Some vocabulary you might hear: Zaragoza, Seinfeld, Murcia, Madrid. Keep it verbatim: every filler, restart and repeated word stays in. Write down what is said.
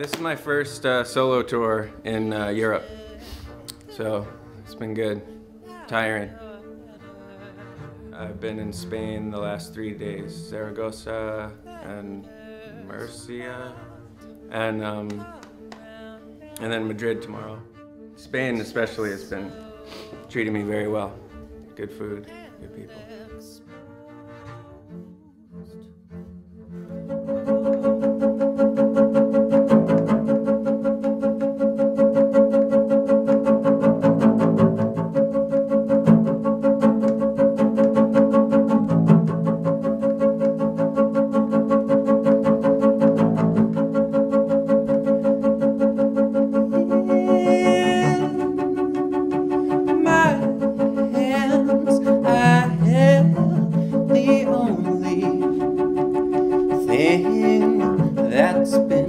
this is my first uh, solo tour in uh, Europe, so it's been good, tiring. I've been in Spain the last three days, Zaragoza and Murcia, and, um, and then Madrid tomorrow. Spain especially has been treating me very well. Good food, good people. That's been